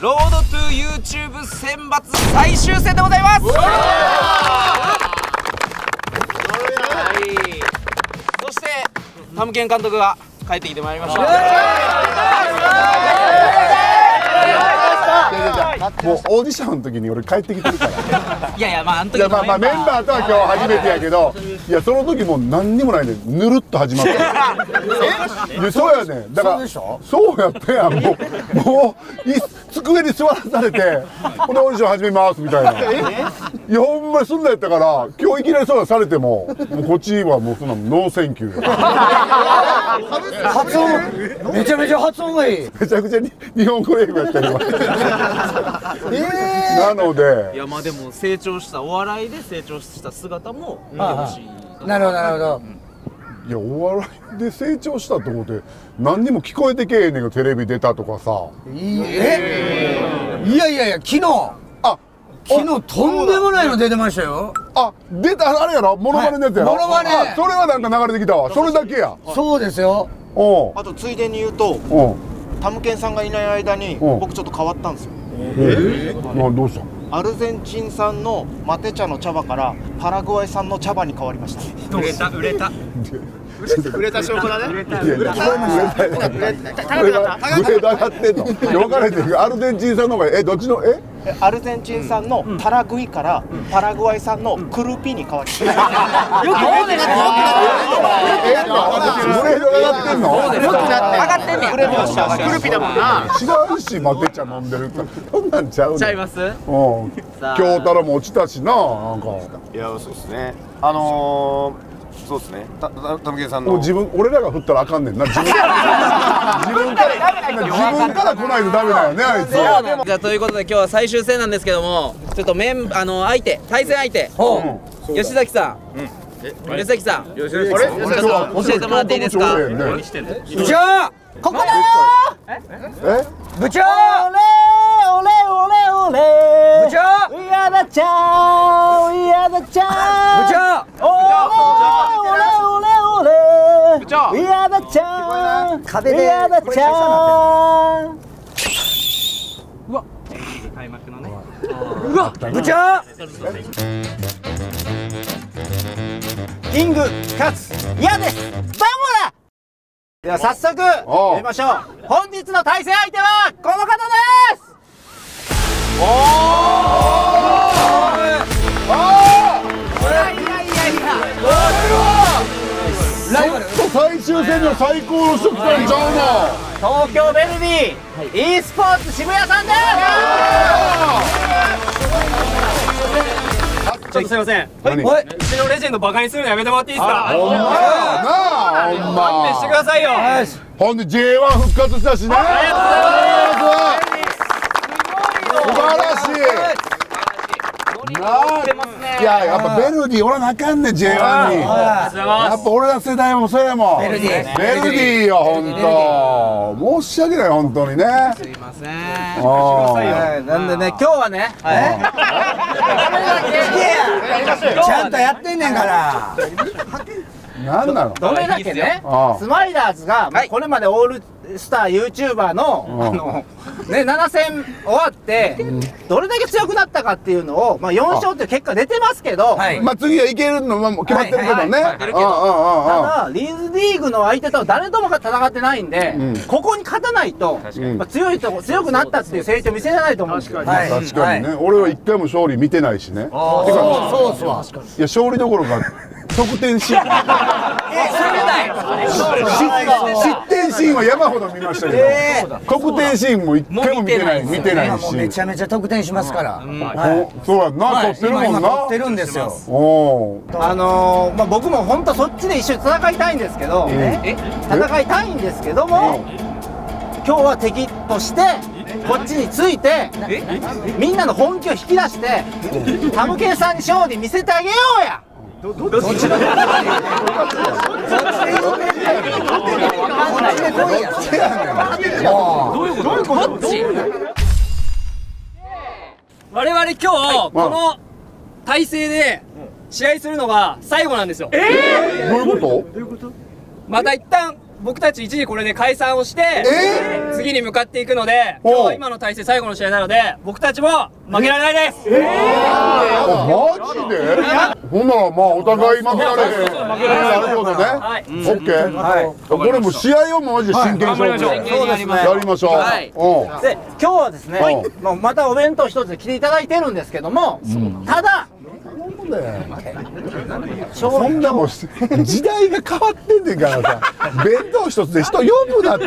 ロードトゥ YouTube 選抜最終戦でございます。そしてタムケン監督が帰ってきてまいりました。もうオーディションの時に俺帰ってきてるからいやいや、まああの時のメンバーとは今日初めてやけど、いやその時もう何にもないでぬるっと始まった。そうやねん。だからそうやったやん。もう机に座らされて「これオーディション始めます」みたいな。いやほんまにそんなんやったから、今日いきなりそんなんされてもこっちはもうそんなノーセンキュー。発音めちゃめちゃ発音がいい。めちゃくちゃに日本語英語やったりなので、いやまあでも成長した、お笑いで成長した姿も見てほしい。なるほどなるほど。いやお笑いで成長したと思って何にも聞こえてけえへんねんが、テレビ出たとかさ。いやいやいや、昨日とんでもないの出てましたよ。あ、出たあれやろ、モノマネのやつやろ。モノマネ、それはなんか流れてきたわ。それだけや。そうですよ。あとついでに言うと、タムケンさんがいない間に僕ちょっと変わったんですよ。どうした？アルゼンチン産のマテ茶の茶葉からパラグアイ産の茶葉に変わりました。売れた売れた証拠だね。アルゼンチン産の方がどっちのアルゼンチン産のタラグイからパラグアイ産のクルピに変わりました。よくなってるの？クルピだもんな。違うし、マテ茶飲んでるからそんなんちゃうの？ちゃいます。京太郎も落ちたしな。なんかいやそうですね。そうですね。タムケンさんの自分、俺らが振ったらあかんねんな。自分から来ないとダメだよねあいつ。じゃあということで今日は最終戦なんですけども、ちょっと相手、対戦相手吉崎さん、吉崎さん教えてもらっていいですか？部長ここだよ。部長俺部長嫌だちゃん嫌だちゃん部長やだちゃん壁でやだちゃん。うわ開幕のね。うわ部長キング勝つやです。バモラでは早速やりましょう。本日の対戦相手はこの方です。最終戦の最高の人来たんちゃうの？東京ベルディ e スポーツ渋谷さんです。ちょっとすいません、うちのレジェンドバカにするのやめてもらっていいですか？ほんまやな。ほんま勘弁してくださいよ。ほんで J1 復活したしな。ありがとうございます。素晴らしい。いややっぱベルディおらなあかんねん J1 に。やっぱ俺ら世代もそうやもん。ベルディよ本当申し訳ない本当にね。すいません。なんでね今日はねちゃんとやってんねんから。なんなのどれだけねスマイラーズがこれまでオールスター YouTuber の7戦終わってどれだけ強くなったかっていうのを4勝っていう結果出てますけど、まあ次はいけるのも決まってるけどね。ただリーズリーグの相手と誰とも戦ってないんで、ここに勝たないと強くなったっていう成長見せないと思うんですよ。確かにね。俺は一回も勝利見てないしね。てかいや勝利どころか得点シーン失点シーンは山ほど見ましたけど、得点シーンも一回も見てないし。めちゃめちゃ得点しますから。そうやんな。取ってるもんな。取ってるんですよ。僕も本当そっちで一緒に戦いたいんですけども、今日は敵としてこっちについてみんなの本気を引き出してタムケンさんに勝利見せてあげようや。我々今日この体勢で試合するのが最後なんですよ。どういうこと？また一旦僕たち一時これで解散をして、次に向かっていくので、今日は今の体制最後の試合なので、僕たちも負けられないです。マジで？ほんならまあお互い負けられへん。なるほどね。オッケー。これも試合をマジで真剣勝負やりましょう。で今日はですね、またお弁当一つで来ていただいてるんですけども、ただ。そんなもん時代が変わってんねんからさ、弁当一つで人呼ぶなって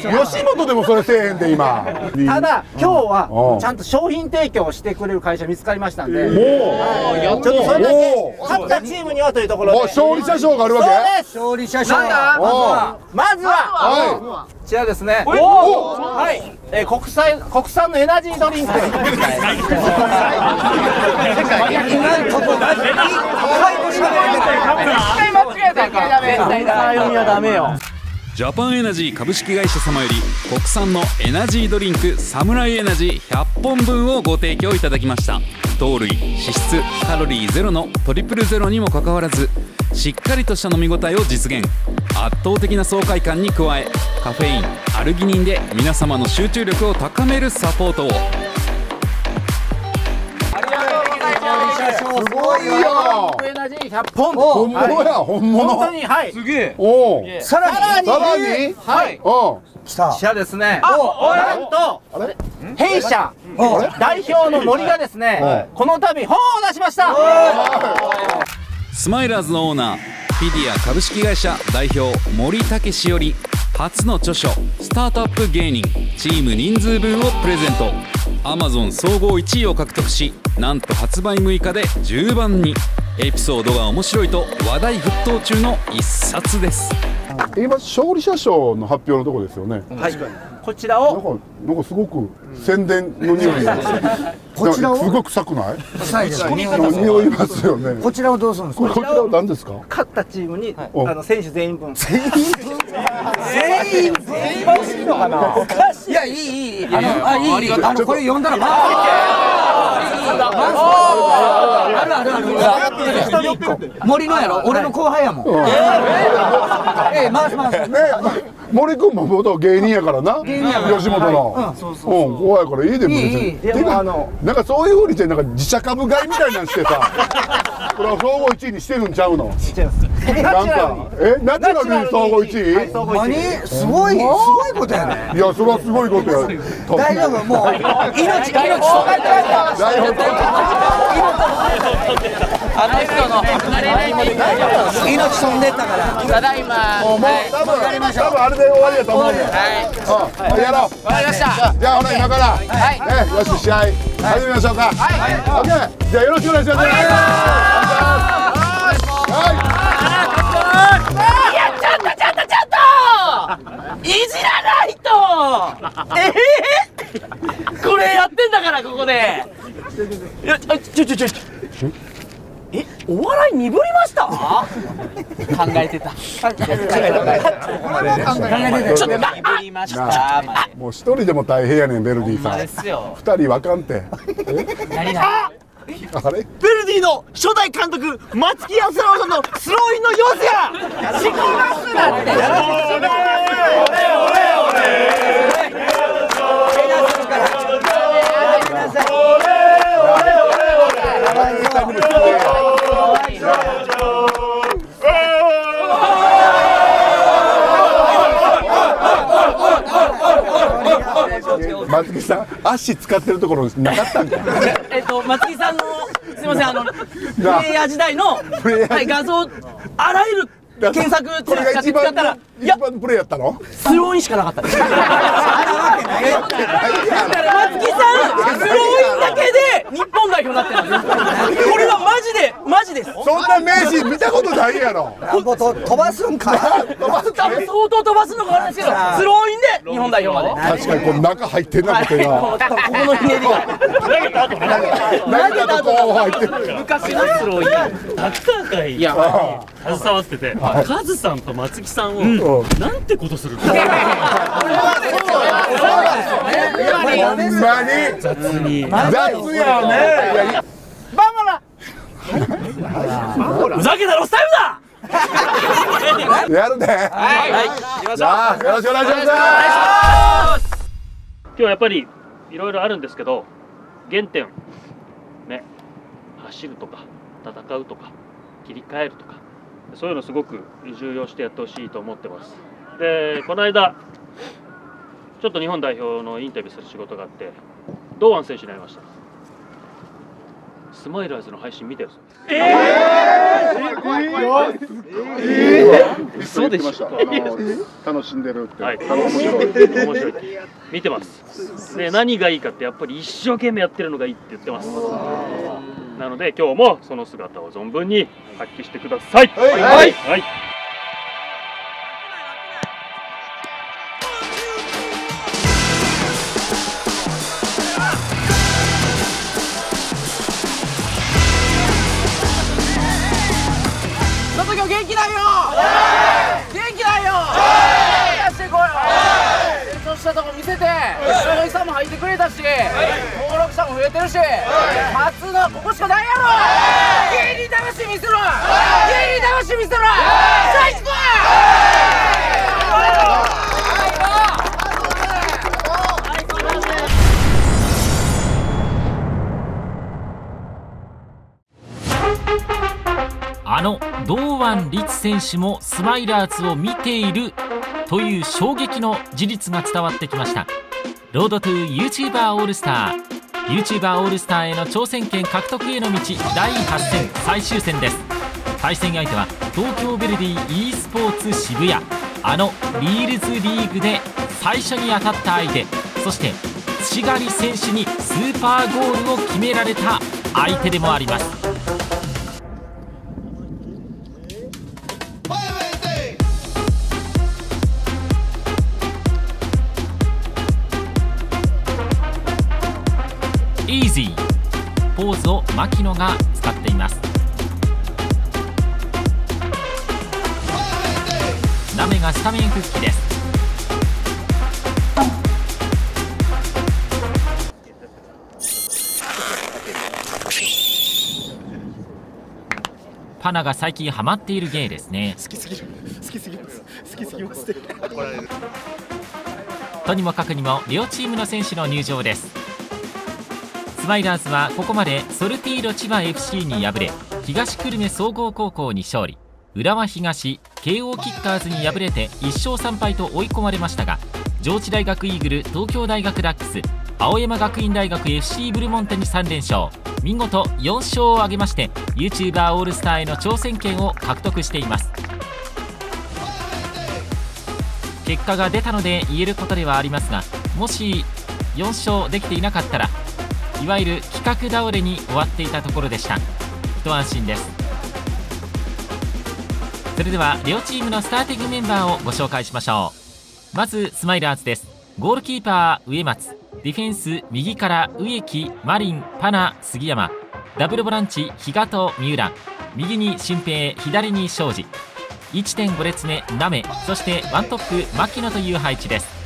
吉本でもそれせえへんで今。ただ今日はちゃんと商品提供をしてくれる会社見つかりましたんで、ちょっとそれだけ勝ったチームにはというところで勝利者賞があるわけ。そうです、勝利者賞。まずはこちらですね。国産のエナジードリンク。ジャパンエナジー株式会社様より国産のエナジードリンクサムライエナジー100本分をご提供いただきました。糖類、脂質、カロリーゼロのトリプルゼロにもかかわらず、しっかりとした飲み応えを実現。圧倒的な爽快感に加え、カフェイン、アルギニンで皆様の集中力を高めるサポートを。すごいよ。エナジー100本。本物や、本物。本当に、はい。すげえ。おお。さらに。さらに。はい。きた。社ですね。なんと。弊社。代表の森がですね。この度本を出しました。スマイラーズのオーナー、フィディア株式会社代表森武史より初の著書「スタートアップ芸人チーム人数分」をプレゼント。 Amazon 総合1位を獲得し、なんと発売6日で10番に。エピソードが面白いと話題沸騰中の一冊です。今勝利者賞の発表のところですよね。はい、こちらをなんかすごく宣伝の匂いが。こちらをすごく臭くない？臭いです。匂いますよね。こちらをどうするんですか？こちらを何ですか？勝ったチームに選手全員分。全員分欲しいのかな？いやいい。これ読んだらまあある。森のやろ。俺の後輩やもん。森君も元芸人やからな、吉本の。怖いからいいでも別に。なんかそういうふうにしてなんか自社株買いみたいなんしてさ、これは総合1位にしてるんちゃうの？なんかナチュラルに総合1位？すごいことやね。いやそれはすごいことや。大丈夫、もう命。あの人の命飛んでったから。ただ今多分あれで終わりだと思う。はい。やろう。わかりました。じゃあほら今からよし試合始めましょうか。はい。オッケー。じゃあよろしくお願いします。はい。いやちょっといじらないと。これやってんだからここで。いやちょ。お笑い鈍りました？考えてた。もう一人でも大変やねん、ベルディさん。二人わかんて。あれ？ヴェルディの初代監督松木安郎さんのスローインの様子がしきますなんて。松木さん、足使ってるところなかったんか。松木さんのすいません、プレイヤー時代の画像あらゆる検索これが一番のプレイやったの？スローインしかなかったです。松木さん、スローインだけで日本代表になってるんです。これはマジです。そんな名シーン見たことないやろ。飛ばすんか。多分相当飛ばすのがあるんですけど、スローインで日本代表まで。確かにこの中入ってなくてな。ここのひねりが。投げた後こう入ってる。昔のスローイン。たくさん回携わってて、カズさんと松木さんをなんてことするの。雑やね。バモラ。ふざけたロスタイムだ。やるね。はい。じゃあよろしくお願いします。今日やっぱりいろいろあるんですけど、原点ね、走るとか戦うとか切り替えるとかそういうのすごく重要してやってほしいと思ってます。でこの間ちょっと日本代表のインタビューする仕事があって堂安選手になりました。スマイラーズの配信見てるんですよ。嘘でしょ。楽しんでるって。はい。面白い。見てます。で何がいいかってやっぱり一生懸命やってるのがいいって言ってます。なので今日もその姿を存分に発揮してください。はい。はい。したとこ見せて、消費者も入ってくれたし、登録者も増えてるし、勝つのはここしかないやろ。芸人魂見せろ、芸人魂見せろ、最高や。あの堂安律選手もスマイラーズを見ているという衝撃の事実が伝わってきました。ロードトゥー YouTuber オールスター、 YouTuber オールスターへの挑戦権獲得への道第8戦最終戦です。対戦相手は東京ヴェルディ e スポーツ渋谷、あのリールズリーグで最初に当たった相手、そして津狩選手にスーパーゴールを決められた相手でもあります。イージーポーズを牧野が使っています。ラメがスタメン復帰です。パナが最近ハマっている芸ですね。好きすぎますとにもかくにも両チームの選手の入場です。スマイラーズはここまでソルティード千葉 FC に敗れ、東久留米総合高校に勝利、浦和東、慶応キッカーズに敗れて1勝3敗と追い込まれましたが、上智大学イーグル、東京大学ダックス、青山学院大学 FC ブルモンテに3連勝、見事4勝を挙げまして YouTuber オールスターへの挑戦権を獲得しています。結果が出たので言えることではありますが、もし4勝できていなかったらいわゆる企画倒れに終わっていたところでした。一安心です。それでは両チームのスターティングメンバーをご紹介しましょう。まずスマイラーズです。ゴールキーパー植松、ディフェンス右から植木、マリン、パナ、杉山、ダブルボランチ比嘉と三浦、右に俊平、左に庄司、 1.5 列目なめ、そしてワントップ牧野という配置です。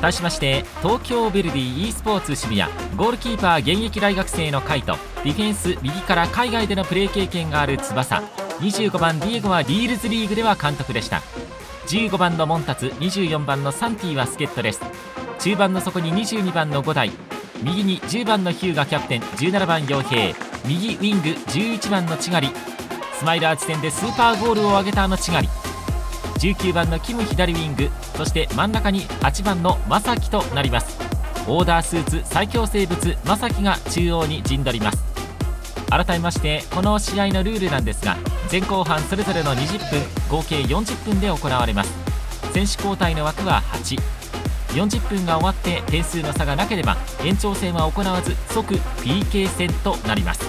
対しまして東京ヴェルディ e スポーツ渋谷、ゴールキーパー現役大学生の海と、ディフェンス右から海外でのプレー経験がある翼、25番ディエゴはリールズリーグでは監督でした。15番のモンタツ、24番のサンティは助っ人です。中盤の底に22番の五代、右に10番のヒューがキャプテン、17番陽平、右ウィング11番のチガリ、スマイラーズ戦でスーパーゴールを挙げたあのチガリ、19番のキム左ウィング、そして真ん中に8番のマサキとなります。オーダースーツ最強生物マサキが中央に陣取ります。改めましてこの試合のルールなんですが、前後半それぞれの20分、合計40分で行われます。選手交代の枠は8、40分が終わって点数の差がなければ延長戦は行わず即 PK 戦となります。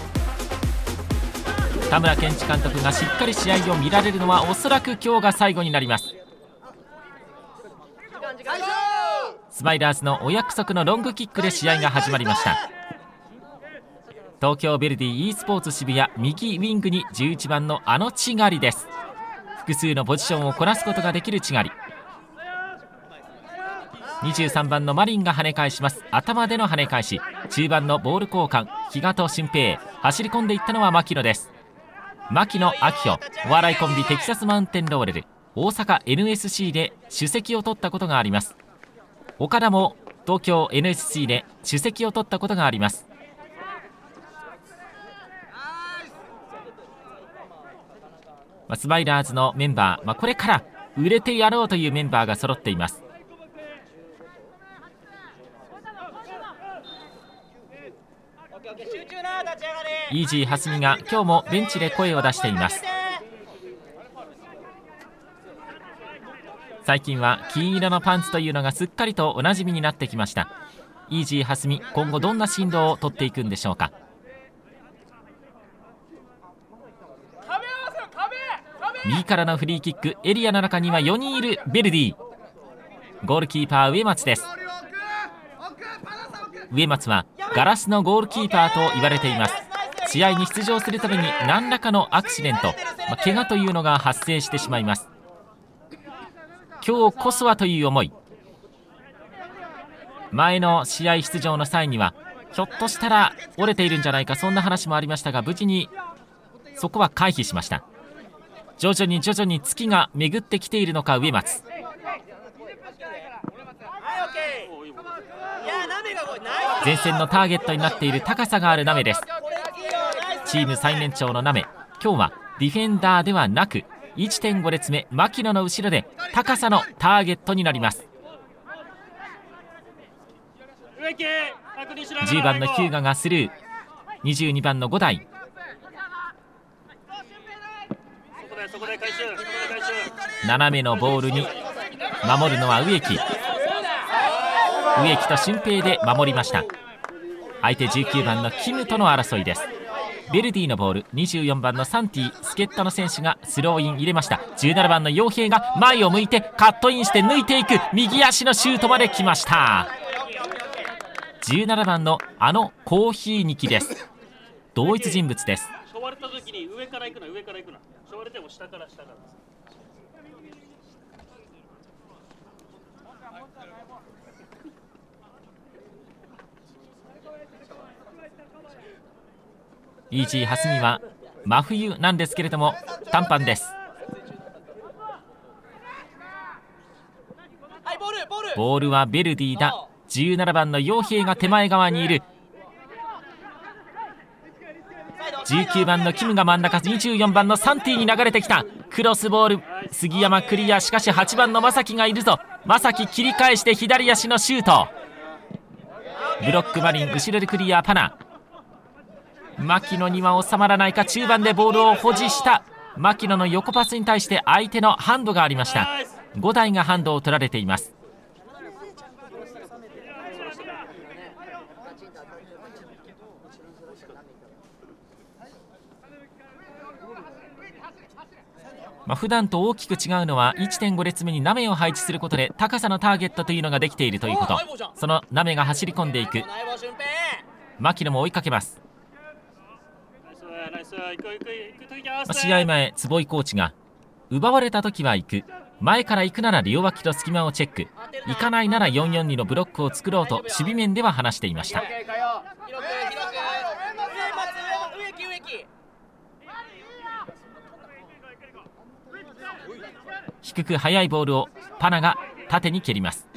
田村健一監督がしっかり試合を見られるのはおそらく今日が最後になります。スマイラーズのお約束のロングキックで試合が始まりました。東京ヴェルディ e スポーツ渋谷、右ウィングに11番のあのチガリです。複数のポジションをこなすことができるチガリ、23番のマリンが跳ね返します。頭での跳ね返し、中盤のボール交換比嘉と俊平、走り込んでいったのは牧野です。牧野明穂、お笑いコンビテキサスマウンテンローレル、大阪 NSC で主席を取ったことがあります。岡田も東京 NSC で主席を取ったことがあります。スマイラーズのメンバー、これから売れてやろうというメンバーが揃っています。イージー蓮見が今日もベンチで声を出しています。最近は金色のパンツというのがすっかりとおなじみになってきました。イージー蓮見、今後どんな進路を取っていくんでしょうか。右からのフリーキック、エリアの中には4人いるヴェルディ。ゴールキーパー植松です。植松はガラスのゴールキーパーと言われています。試合に出場するたびに何らかのアクシデント、怪我というのが発生してしまいます。今日こそはという思い、前の試合出場の際にはひょっとしたら折れているんじゃないか、そんな話もありましたが、無事にそこは回避しました。徐々に徐々に月が巡ってきているのか植松。前線のターゲットになっている高さがあるナメです。チーム最年長のナメ、今日はディフェンダーではなく 1.5 列目牧野の後ろで高さのターゲットになります。10番のヒューガがスルー、22番の5台、斜めのボールに守るのは植木。植木と俊平で守りました。相手19番のキムとの争いです。ベルディのボール、24番のサンティ、助っ人の選手がスローイン入れました。17番の陽平が前を向いてカットインして抜いていく、右足のシュートまで来ました。17番のコーヒーニキです。同一人物です。触れた時に上から行くな、上から行くな、触れても下から下からです。イージー蓮見は真冬なんですけれども短パンです。ボールはベルディだ。17番の陽平が手前側にいる。19番のキムが真ん中、24番のサンティに流れてきた。クロスボール、杉山クリア、しかし8番の正樹がいるぞ。正樹切り返して左足のシュート、ブロックマリン、後ろでクリア、パナ。牧野には収まらないか、中盤でボールを保持した牧野の横パスに対して相手のハンドがありました。5台がハンドを取られています。普段と大きく違うのは 1.5 列目にナメを配置することで高さのターゲットというのができているということ。そのナメが走り込んでいく。牧野も追いかけます。試合前、坪井コーチが奪われた時は行く、前から行くなら両脇の隙間をチェック、行かないなら 4-4-2 のブロックを作ろうと守備面では話していました。低く速いボールをパナが縦に蹴ります。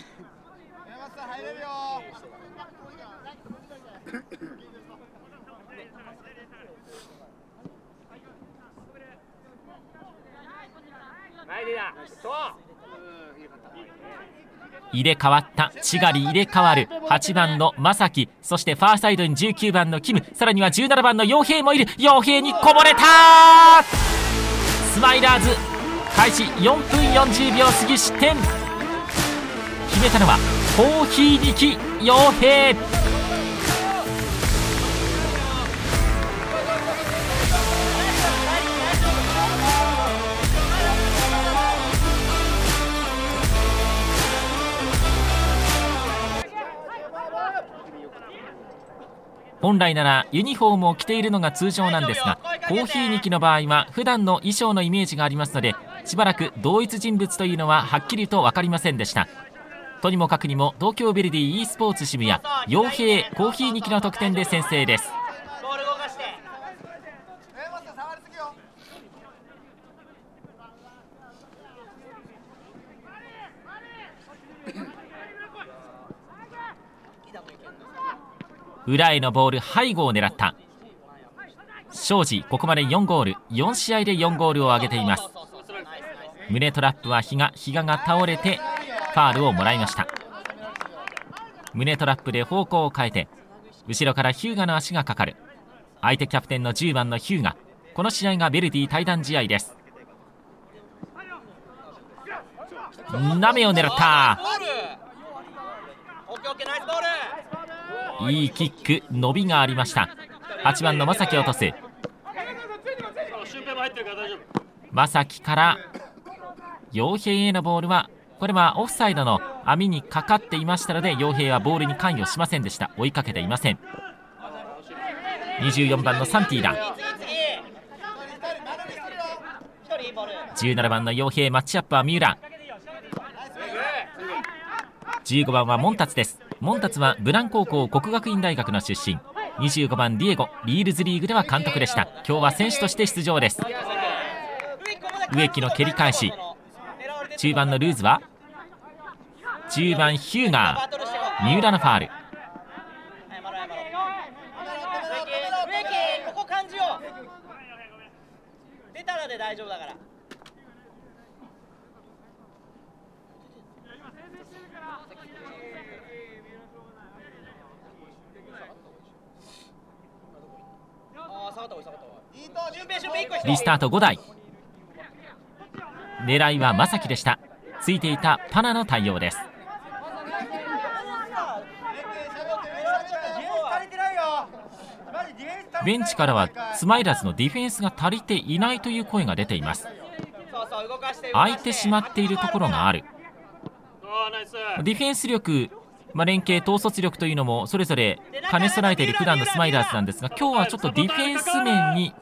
入れ替わったチガリ、入れ替わる8番の正樹、そしてファーサイドに19番のキム、さらには17番の陽平もいる。陽平にこぼれた。スマイラーズ開始4分40秒過ぎ、失点。決めたのはコーヒーニキ陽平。本来ならユニフォームを着ているのが通常なんですが、コーヒーニキの場合は普段の衣装のイメージがありますので、しばらく同一人物というのははっきりと分かりませんでした。とにもかくにも東京ヴェルディ e スポーツ渋谷、陽平、コーヒーニキの得点で先制です。裏へのボール、背後を狙った。庄司、ここまで4ゴール、4試合で4ゴールを挙げています。胸トラップは比嘉が倒れてファールをもらいました。胸トラップで方向を変えて、後ろからヒューガの足がかかる。相手キャプテンの10番のヒューガ、この試合がベルディ対談試合です。なめを狙った。いいキック、伸びがありました。8番の正樹を落とす。正樹から陽平へのボールは、これはオフサイドの網にかかっていましたので、陽平はボールに関与しませんでした。追いかけていません。24番のサンティだ。17番の陽平、マッチアップは三浦。15番はモンタツです。モンタツは武南高校國學院大学の出身。25番ディエゴ、リールズリーグでは監督でした。今日は選手として出場です。植木の蹴り返し。中盤のルーズは10番ヒューガー、三浦のファール。リスタート5台、狙いは正樹でした。ついていたパナの対応です。ベンチからはスマイラーズのディフェンスが足りていないという声が出ています。空いてしまっているところがある。ディフェンス力、連携、統率力というのもそれぞれ兼ね備えている普段のスマイラーズなんですが、今日はちょっとディフェンス面に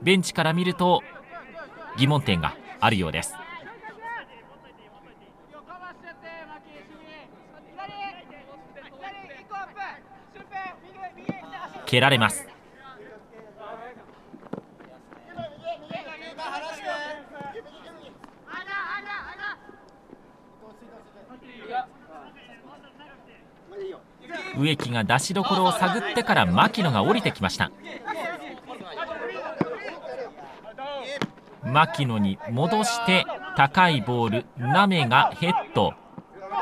ベンチから見ると疑問点があるようです。蹴られます。植木が出しどころを探ってから牧野が降りてきました。牧野に戻して高いボール、ナメがヘッド、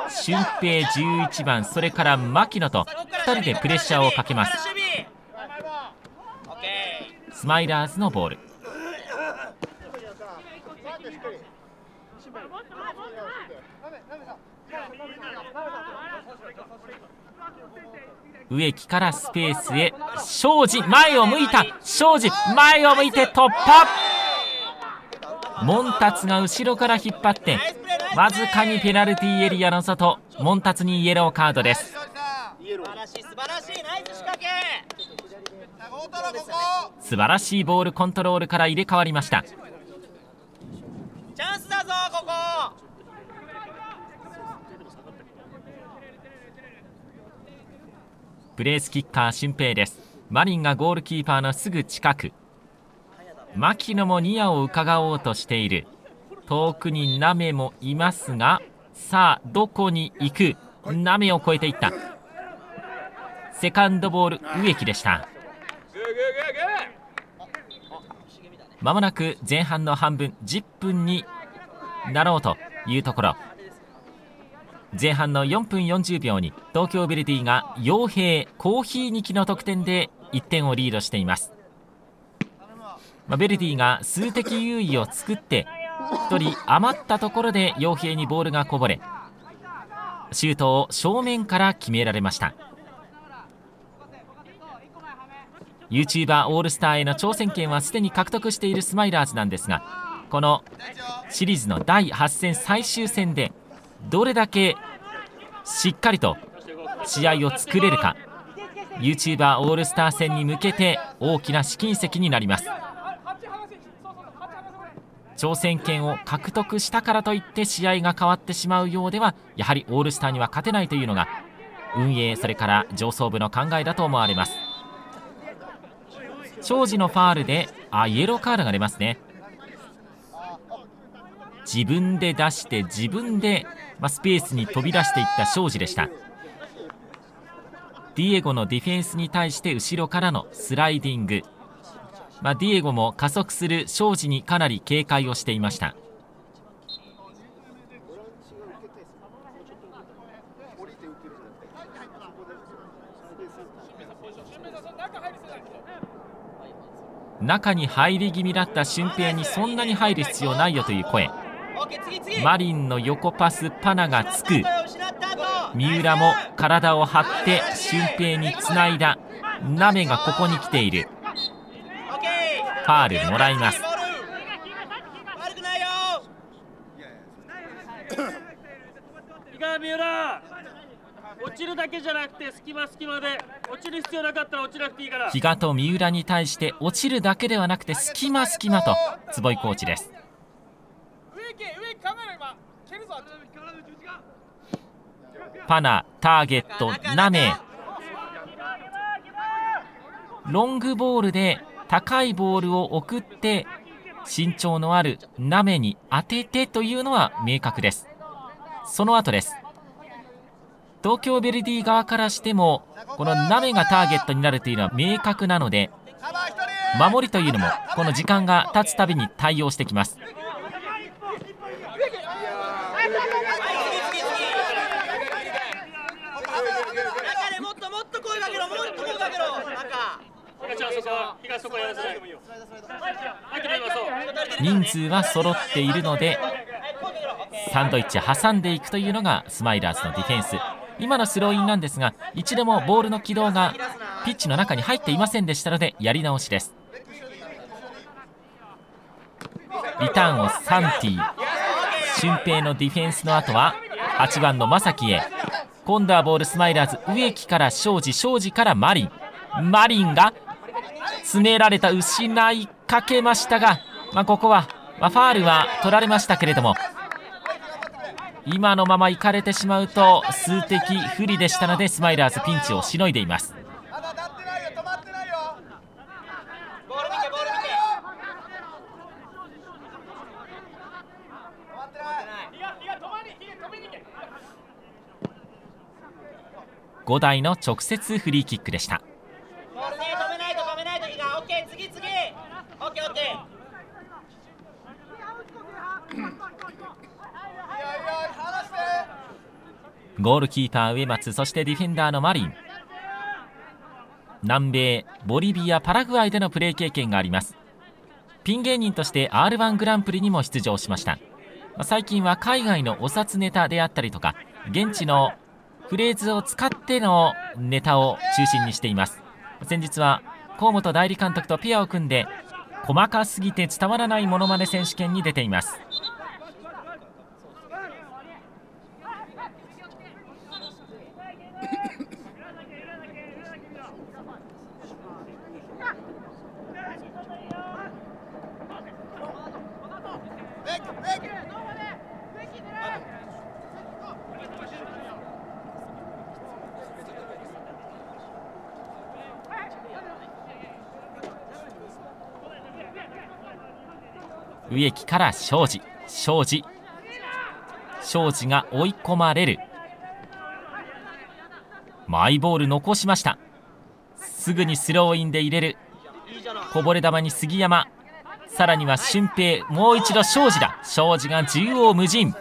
俊平11番、それから牧野と2人でプレッシャーをかけます。スマイラーズのボール。植木からスペースへ、庄司前を向いた。庄司前を向いて突破。モンタツが後ろから引っ張って、わずかにペナルティーエリアの外。モンタツにイエローカードです。素晴らしいボールコントロールから入れ替わりました。チャンスだぞここ。プレースキッカー俊平です。マリンがゴールキーパーのすぐ近く。牧野もニアをうかがおうとしている。遠くにナメもいますが、さあどこに行く。ナメを越えていった。セカンドボール、植木でした。まもなく前半の半分、10分になろうというところ。前半の4分40秒に東京ヴェルディが陽平、コーヒーニキの得点で1点をリードしています。ヴェルディが数的優位を作って、1人余ったところで陽平にボールがこぼれ、シュートを正面から決められました。 YouTuber オールスターへの挑戦権はすでに獲得しているスマイラーズなんですが、このシリーズの第8戦最終戦でどれだけしっかりと試合を作れるか、 YouTuber オールスター戦に向けて大きな試金石になります。挑戦権を獲得したからといって試合が変わってしまうようでは、やはりオールスターには勝てないというのが運営、それから上層部の考えだと思われます。庄司のファールでイエローカードが出ますね。自分で出して自分でスペースに飛び出していった庄司でした。ディエゴのディフェンスに対して後ろからのスライディング、ディエゴも加速するショージにかなり警戒をしていました。中に入り気味だった俊平にそんなに入る必要ないよという声。マリンの横パス、パナがつく。三浦も体を張って俊平につないだ。ナメがここに来ている。ファールもらいます。三浦、落ちるだけじゃなくて隙間隙間で、落ちる必要なかったら落ちなくていいから。比嘉と三浦に対して落ちるだけではなくて隙間隙間と坪井コーチです。パナ、ターゲット、ナメ、ロングボールで高いボールを送って身長のあるナメに当ててというのは明確です。その後です。東京ヴェルディ側からしてもこのナメがターゲットになるというのは明確なので、守りというのもこの時間が経つたびに対応してきます。人数は揃っているのでサンドイッチ挟んでいくというのがスマイラーズのディフェンス。今のスローインなんですが、一度もボールの軌道がピッチの中に入っていませんでしたのでやり直しです。リターンをサンティ、俊平のディフェンスの後は8番の正樹へ。今度はボールスマイラーズ、植木から庄司、庄司からマリン、マリンが詰められた、失いかけましたが、ここは、ファールは取られましたけれども、今のまま行かれてしまうと数的不利でしたのでスマイラーズピンチをしのいでいます。5台の直接フリーキックでした。ゴールキーパー植松、そしてディフェンダーのマリン、南米ボリビア、パラグアイでのプレー経験があります。ピン芸人として R1 グランプリにも出場しました。最近は海外のお札ネタであったりとか現地のフレーズを使ってのネタを中心にしています。先日は河本代理監督とペアを組んで細かすぎて伝わらないモノマネ選手権に出ています。植木から庄司、庄司、庄司が追い込まれる。マイボール残しました。すぐにスローインで入れる。こぼれ球に杉山、さらには俊平、もう一度庄司だ。庄司が縦横無尽。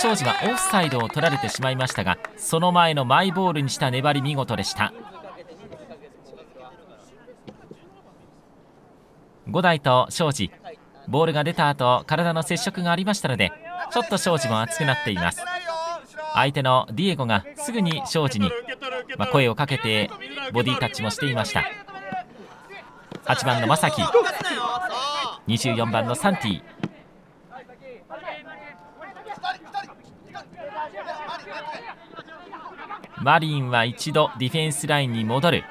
庄司がオフサイドを取られてしまいましたが、その前のマイボールにした粘り見事でした。5台と庄司、ボールが出た後体の接触がありましたのでちょっと庄司も熱くなっています。相手のディエゴがすぐに庄司に声をかけてボディタッチもしていました。8番の正樹、24番のサンティ、マリンは一度ディフェンスラインに戻る。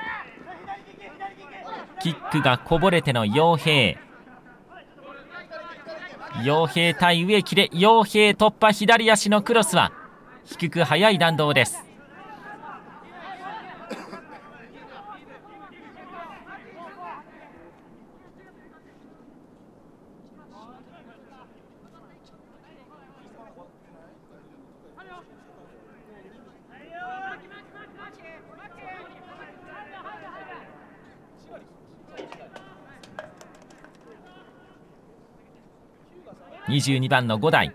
キックがこぼれての陽平、陽平対植木で陽平突破、左足のクロスは低く速い弾道です。22番の5台。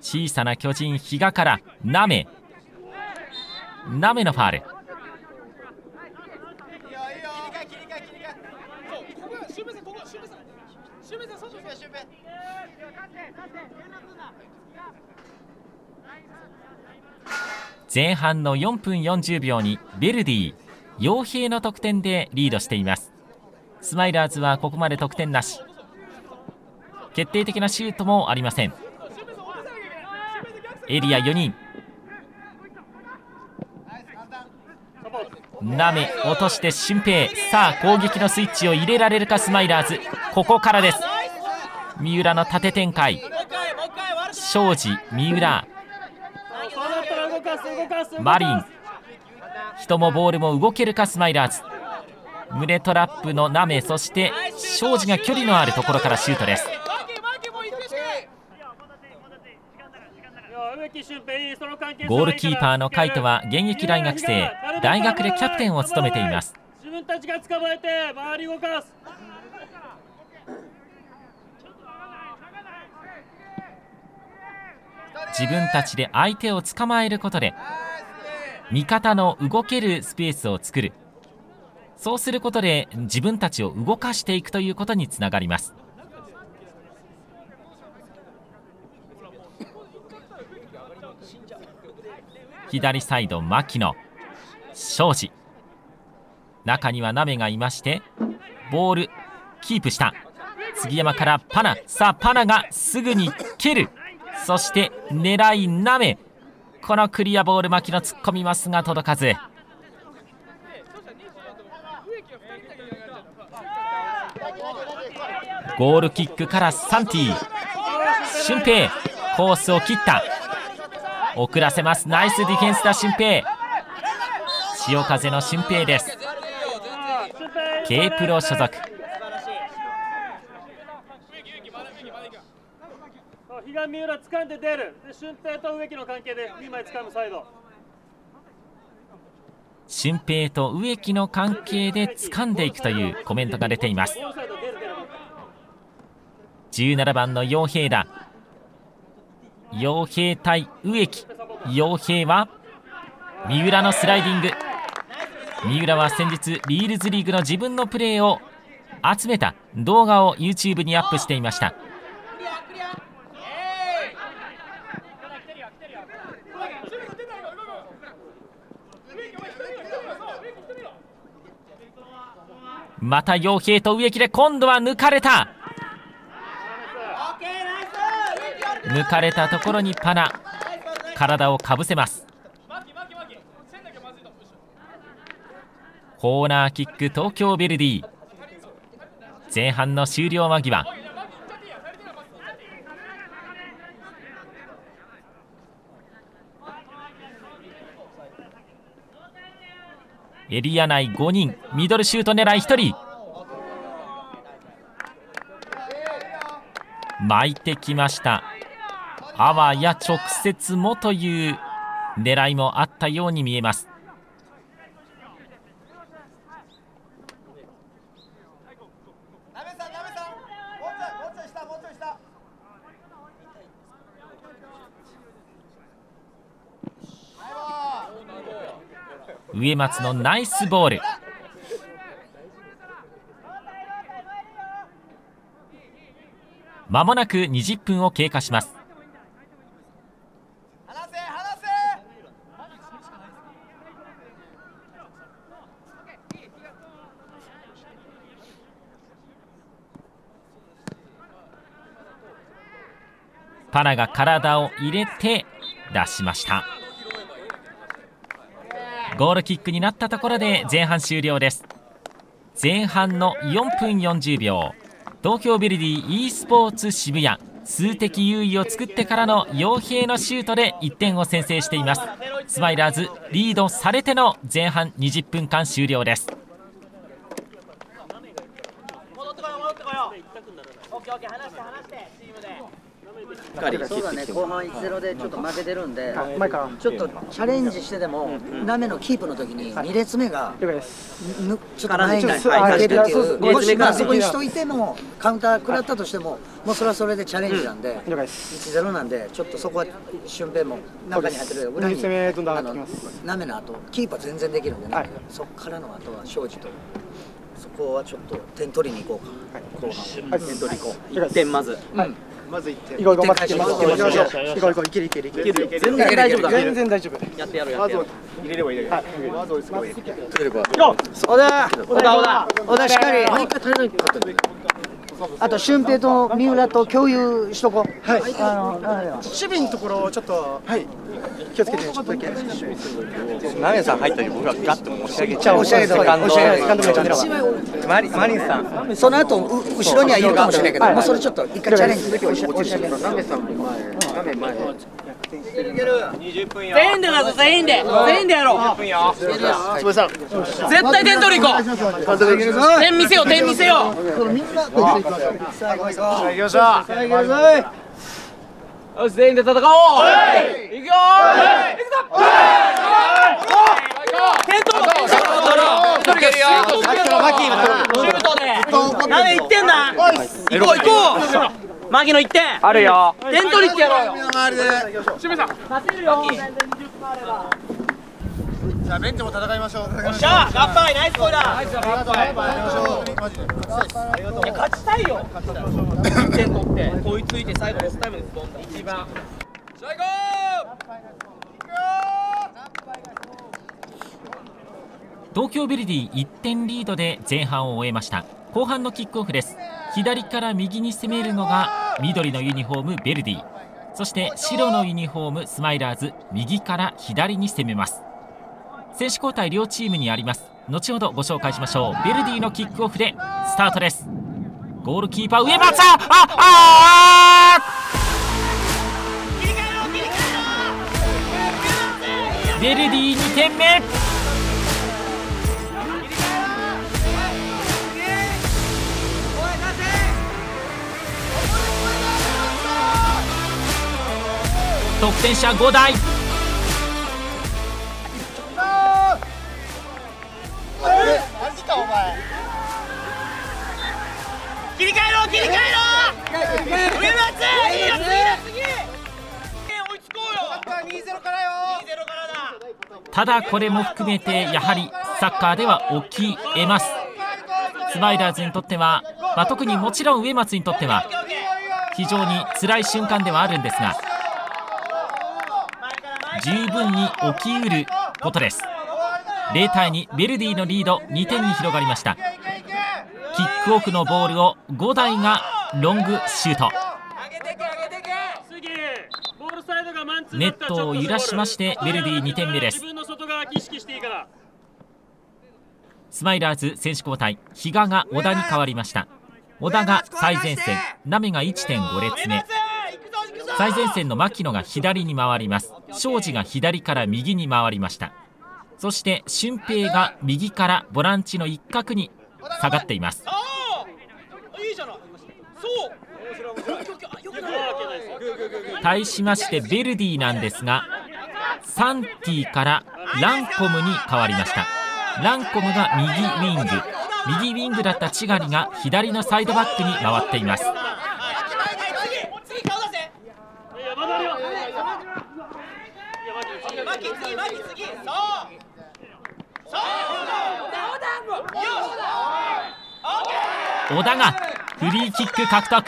小さな巨人比嘉からナメ、ナメのファール。前半の4分40秒にヴェルディ陽平の得点でリードしています。スマイラーズはここまで得点なし、決定的なシュートもありません。エリア4人、ナメ落としてシンペイ。さあ攻撃のスイッチを入れられるかスマイラーズ。ここからです。三浦の縦展開、庄司、三浦、マリン、人もボールも動けるかスマイラーズ。胸トラップのナメ、そして庄司が距離のあるところからシュートです。ゴールキーパーのカイトは現役大学生、大学でキャプテンを務めています。自分たちで相手を捕まえることで味方の動けるスペースを作る、そうすることで自分たちを動かしていくということにつながります。左サイド牧野、庄司、中にはナメがいまして、ボールキープした杉山からパナ。さあパナがすぐに蹴る、そして狙いナメ。このクリアボール、牧野突っ込みますが届かず。ゴールキックからサンティ、俊平コースを切った、遅らせます。ナイスディフェンスだ俊平、潮風の俊平です。 K プロ所属。三浦掴んで出る。俊平と植木の関係で2枚掴むサイド。俊平と植木の関係で掴んでいくというコメントが出ています。17番の陽平だ。陽平対植木。陽平は三浦のスライディング。三浦は先日リールズリーグの自分のプレーを集めた動画を YouTube にアップしていました。また陽平と植木で今度は抜かれた。抜かれたところにパナ、体をかぶせます。コーナーキック東京ヴェルディ。前半の終了間際、エリア内5人、ミドルシュート狙い1人、巻いてきました。あわや直接もという狙いもあったように見えます。植松のナイスボール。まもなく20分を経過します。パナが体を入れて出しました。ゴールキックになったところで前半終了です。前半の4分40秒、東京ヴェルディ e スポーツ渋谷、数的優位を作ってからの陽平のシュートで1点を先制しています。スマイラーズリードされての前半20分間終了です。そうだね、後半 1-0 でちょっと負けてるんで、ちょっとチャレンジしてでも、なめのキープの時に2列目が、ちょっと前に開けるっていう、もしそこにしといても、カウンター食らったとしても、もうそれはそれでチャレンジなんで、1-0 なんで、ちょっとそこは俊平も中に入ってるぐらいに、なめの後、キープは全然できるんでね、そこからの後は庄司と。そこはちょっと点取りに行こうか。後半点取り行こう。1点まず。まず1点。行こう頑張って。行こういけるいけるいける。全然大丈夫だ。全然大丈夫。やってやろうやってやろう。入れれば入れる。まず追いつこう。入れれば。小田小田しっかり。毎回足りないかったね。あと俊平と三浦と共有しとこう。はい。守備のところをちょっとはい気をつけてちょっとだけ。ナメさん入った時僕がガッと押し上げちゃう。セカンドマリンさん。その後後ろにはいるかもしれないけど、もうそれちょっと一回チャレンジ。ナメさん前。20分よ。全員でだぞ全員でやろう。20分よ。さん。絶対点取り行こう。点見せよ点見せよ。みんな。行きましょう。よし、全員で戦おう。行くよ。槙野1点あるよ。点取りってやろうよ。じゃあベンチも戦いましょう。よっしゃ、乾杯、ナイスボールだ。ありがとう。いや勝ちたいよ。1点取って、追いついて最後のスタイムでボンだ。一番。じゃあ行こう。東京ヴェルディ1点リードで前半を終えました。後半のキックオフです。左から右に攻めるのが緑のユニフォームヴェルディ、そして白のユニフォームスマイラーズ、右から左に攻めます。選手交代両チームにあります。後ほどご紹介しましょう。ヴェルディのキックオフでスタートです。ゴールキーパー上松、ヴェルディ2点目。得点者5台。ただこれも含めてやはりサッカーでは起きえます。スマイラーズにとっては、特にもちろん上松にとっては非常に辛い瞬間ではあるんですが、十分に起きうることです。0対2、ヴェルディのリード2点に広がりました。キックオフのボールを5台がロングシュート、ネットを揺らしましてヴェルディ2点目です。スマイラーズ選手交代、比嘉が小田に変わりました。小田が最前線、ナメが 1.5 列目、最前線の牧野が左に回ります。庄司が左から右に回りました。そして俊平が右からボランチの一角に下がっています。対しましてヴェルディなんですが、サンティからランコムに変わりました。ランコムが右ウィングだったチガリが左のサイドバックに回っています。小田がフリーキック獲得。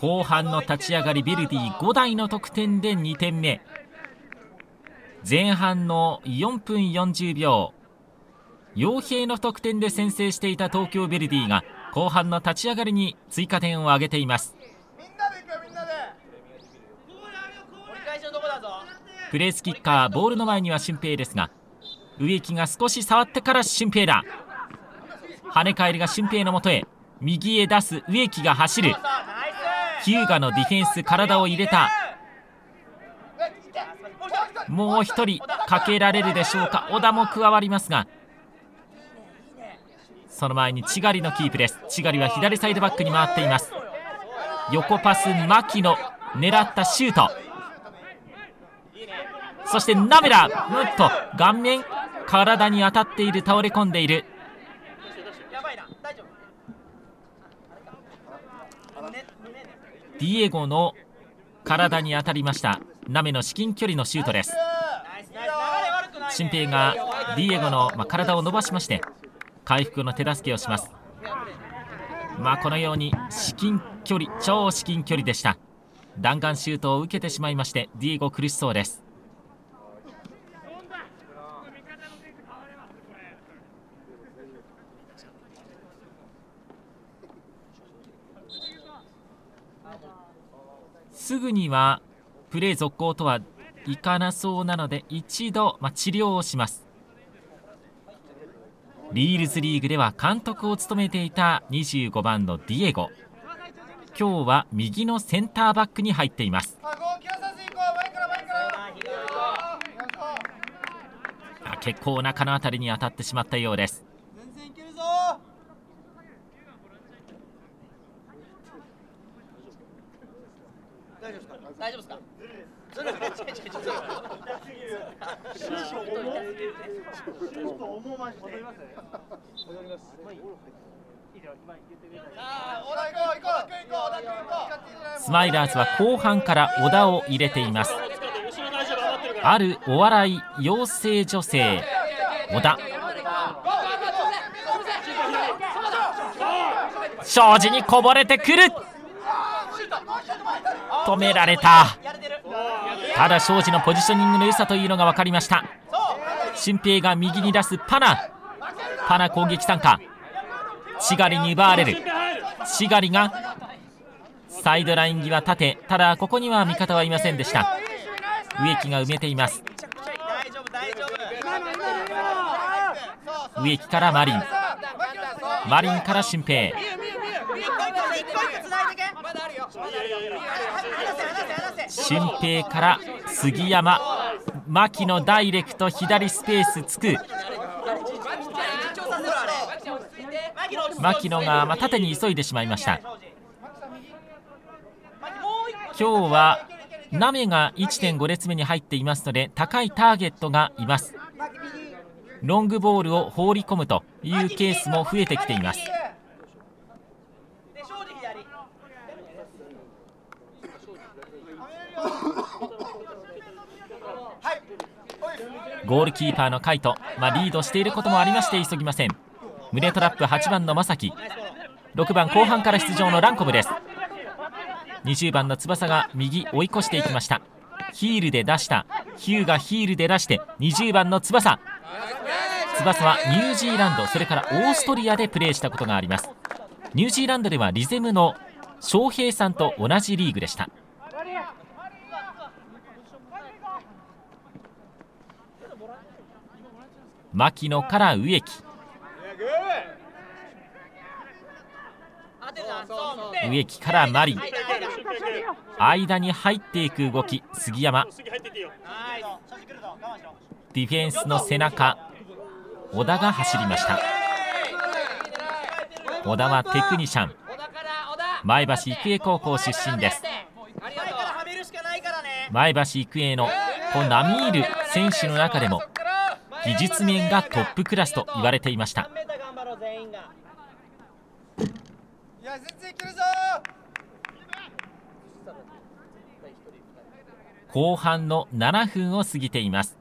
後半の立ち上がり、ヴェルディ5台の得点で2点目。前半の4分40秒、陽平の得点で先制していた東京ヴェルディが後半の立ち上がりに追加点を挙げています。プレースキッカー、ボールの前には俊平ですが、植木が少し触ってから俊平だ。跳ね返りが俊平のもとへ、右へ出す植木が走る。日向のディフェンス、体を入れた。もう一人かけられるでしょうか。小田も加わりますが、その前にチガリのキープです。チガリは左サイドバックに回っています。横パス、牧野狙ったシュート、そしてナメラ、顔面、体に当たっている、倒れ込んでいる。ディエゴの体に当たりました。ナメの至近距離のシュートです。新平がディエゴの体を伸ばしまして回復の手助けをします。このように至近距離、超至近距離でした。弾丸シュートを受けてしまいましてディエゴ苦しそうです。すぐにはプレー続行とはいかなそうなので一度、治療をします。リールズリーグでは監督を務めていた25番のディエゴ、今日は右のセンターバックに入っています。結構お腹のあたりに当たってしまったようです。大丈夫ですか？スマイラーズは後半から小田を入れています。あるお笑い養成女性小田、庄司にこぼれてくる、止められた。ただ庄司のポジショニングの良さというのが分かりました。新平が右に出すパナ攻撃参加、チガリに奪われる。チガリがサイドライン際縦、ただここには味方はいませんでした。植木が埋めています。植木からマリン、マリンから新平、新平から杉山、牧野ダイレクト左スペースつく、牧野が縦に急いでしまいました。今日はナメが 1.5 列目に入っていますので高いターゲットがいます。ロングボールを放り込むというケースも増えてきています。ゴールキーパーのカイト、リードしていることもありまして急ぎません。胸トラップ8番の正樹、6番後半から出場のランコブです。20番の翼が右追い越していきました。ヒールで出したヒューがヒールで出して20番の翼はニュージーランド、それからオーストリアでプレーしたことがあります。ニュージーランドではリゼムの翔平さんと同じリーグでした。牧野から植木、植木からマリン、間に入っていく動き、杉山、ディフェンスの背中、小田が走りました。小田はテクニシャン、前橋育英高校出身です。前橋育英の並みいる選手の中でも技術面がトップクラスと言われていました。後半の7分を過ぎています。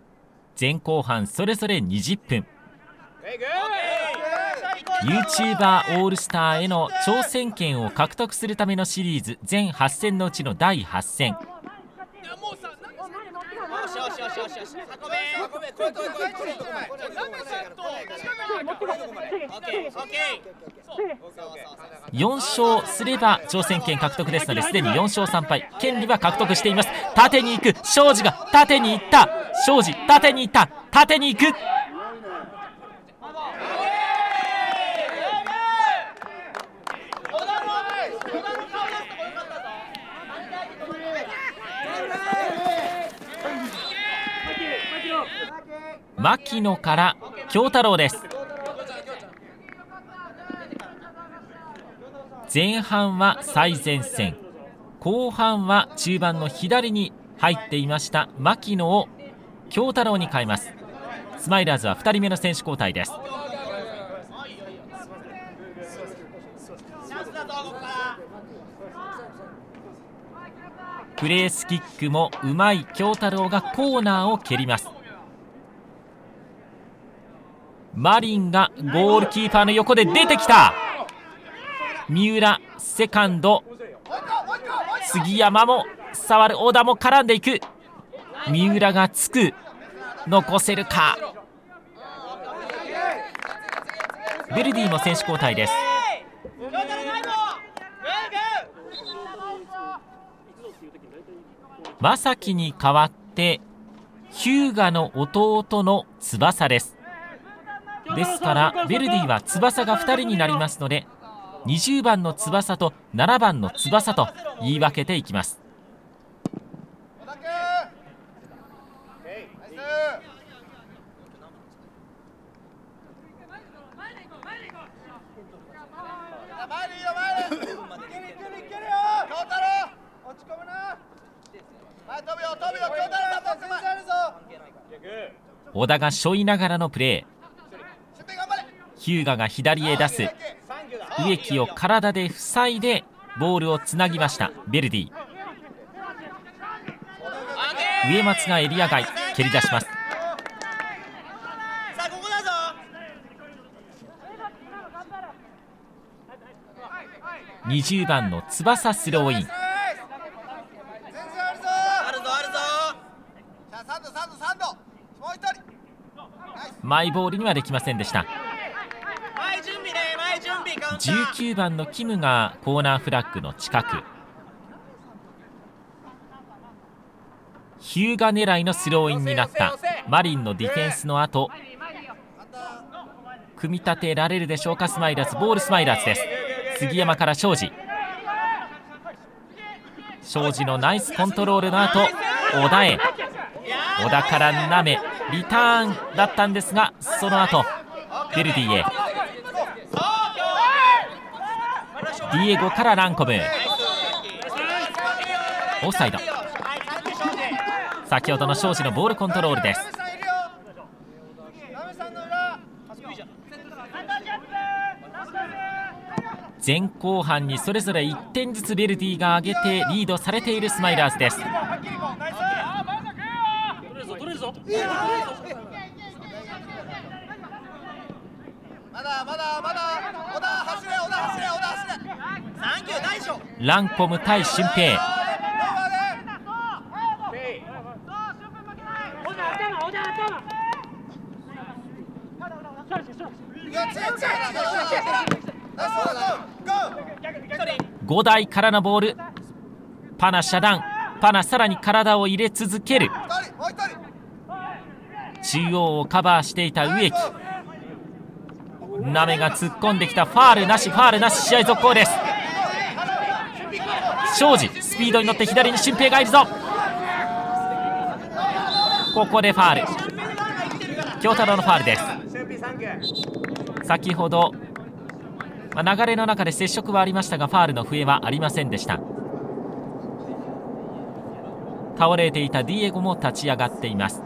前後半それぞれ20分、 YouTuber オールスターへの挑戦権を獲得するためのシリーズ全8戦のうちの第8戦、4勝すれば挑戦権獲得ですので、すでに4勝3敗、権利は獲得しています。縦に行く庄司が、縦に行った、庄司縦に行った、縦に行く、牧野から京太郎です。前半は最前線、後半は中盤の左に入っていました牧野を京太郎に変えます。スマイラーズは2人目の選手交代です。プレースキックもうまい京太郎がコーナーを蹴ります。マリンがゴールキーパーの横で出てきた。三浦、セカンド、杉山も触る、小田も絡んでいく。三浦がつく、残せるか。ベルディも選手交代です。正樹に代わってヒューガの弟の翼です。ですからベルディは翼が2人になりますので、20番の翼と7番の翼と言い分けていきます。小田が背負いながらのプレー。日向が左へ出す。植木を体で塞いでボールをつなぎましたベルディ。植松がエリア外蹴り出します。20番の翼スローイン。マイボールにはできませんでした。19番のキムがコーナーフラッグの近く。ヒューガ狙いのスローインになった。マリンのディフェンスの後、組み立てられるでしょうか。スマイラーズ、ボールスマイラーズです。杉山から庄司。庄司のナイスコントロールの後、小田へ。小田からなめ。リターンだったんですが、その後ベルディへ。ディエゴからランコム、オフサイド。先ほどの庄司のボールコントロールです。前後半にそれぞれ1点ずつベルディが上げてリードされているスマイラーズです。ランコム対俊平。5台からのボール。パナ遮断。パナさらに体を入れ続ける。中央をカバーしていた植木。なめが突っ込んできた。ファールなし、ファールなし、試合続行です。庄司、スピードに乗って左に俊平がいるぞ。ここでファール、京太郎のファールです。先ほど、流れの中で接触はありましたが、ファールの笛はありませんでした。倒れていたディエゴも立ち上がっています。